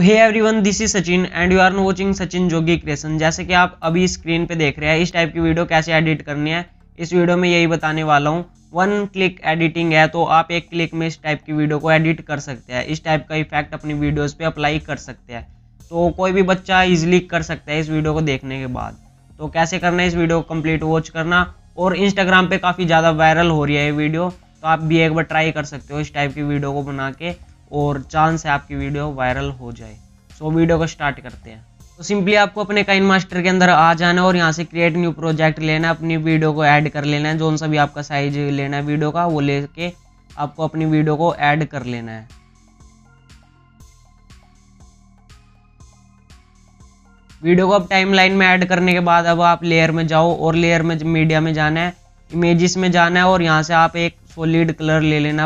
तो hey everyone, this is Sachin and you are watching Sachin Jogi creation. जैसे कि आप अभी स्क्रीन पे देख रहे हैं, इस टाइप की वीडियो कैसे एडिट करनी है इस वीडियो में यही बताने वाला हूँ। वन क्लिक एडिटिंग है, तो आप एक क्लिक में इस टाइप की वीडियो को एडिट कर सकते हैं, इस टाइप का इफेक्ट अपनी वीडियोज़ पर अप्लाई कर सकते हैं। तो कोई भी बच्चा ईजिली कर सकता है इस वीडियो को देखने के बाद। तो कैसे करना है इस वीडियो को कम्प्लीट वॉच करना, और इंस्टाग्राम पे काफ़ी ज़्यादा वायरल हो रही है ये वीडियो, तो आप भी एक बार ट्राई कर सकते हो इस टाइप की वीडियो को बना के, और चांस है आपकी वीडियो वायरल हो जाए। सो वीडियो को स्टार्ट करते हैं। तो सिंपली आपको अपने काइन मास्टर के अंदर आ जाना है और यहाँ से क्रिएट न्यू प्रोजेक्ट लेना है, अपनी वीडियो को ऐड कर लेना है, जो सा भी आपका साइज लेना है वीडियो का वो लेके आपको अपनी वीडियो को ऐड कर लेना है। वीडियो को अब टाइमलाइन में ऐड करने के बाद अब आप लेयर में जाओ और लेयर में मीडिया में जाना है, इमेजेस में जाना है, और यहाँ से आप एक सॉलिड कलर ले लेना,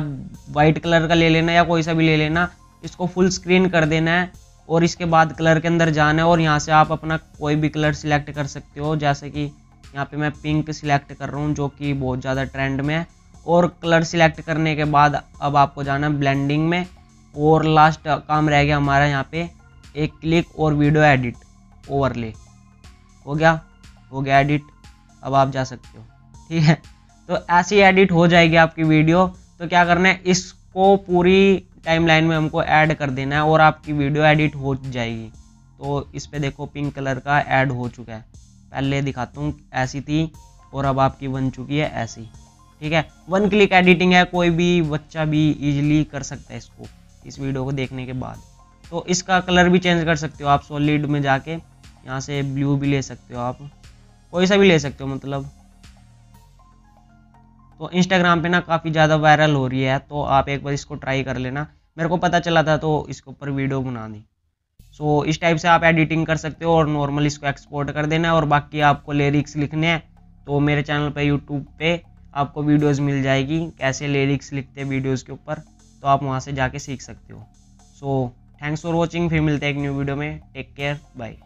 वाइट कलर का ले लेना या कोई सा भी ले लेना। इसको फुल स्क्रीन कर देना है और इसके बाद कलर के अंदर जाना है और यहाँ से आप अपना कोई भी कलर सिलेक्ट कर सकते हो। जैसे कि यहाँ पे मैं पिंक सिलेक्ट कर रहा हूँ, जो कि बहुत ज़्यादा ट्रेंड में है। और कलर सिलेक्ट करने के बाद अब आपको जाना है ब्लेंडिंग में, और लास्ट काम रह गया हमारा यहाँ पे एक क्लिक और वीडियो एडिट ओवरले हो गया एडिट। अब आप जा सकते हो, ठीक है। तो ऐसी एडिट हो जाएगी आपकी वीडियो। तो क्या करना है, इसको पूरी टाइमलाइन में हमको ऐड कर देना है और आपकी वीडियो एडिट हो जाएगी। तो इस पे देखो पिंक कलर का ऐड हो चुका है, पहले दिखाता हूँ ऐसी थी और अब आपकी बन चुकी है ऐसी, ठीक है। वन क्लिक एडिटिंग है, कोई भी बच्चा भी ईजिली कर सकता है इसको इस वीडियो को देखने के बाद। तो इसका कलर भी चेंज कर सकते हो आप सॉलिड में जाके, यहाँ से ब्लू भी ले सकते हो आप, कोई सा भी ले सकते हो मतलब। तो इंस्टाग्राम पे ना काफ़ी ज़्यादा वायरल हो रही है, तो आप एक बार इसको ट्राई कर लेना। मेरे को पता चला था तो इसके ऊपर वीडियो बना दी। सो इस टाइप से आप एडिटिंग कर सकते हो और नॉर्मल इसको एक्सपोर्ट कर देना है। और बाकी आपको लिरिक्स लिखने हैं तो मेरे चैनल पर यूट्यूब पे आपको वीडियोज़ मिल जाएगी कैसे लिरिक्स लिखते हैं वीडियोज़ के ऊपर, तो आप वहाँ से जाके सीख सकते हो। सो थैंक्स फॉर वॉचिंग, फिर मिलते हैं एक न्यू वीडियो में। Take care, bye.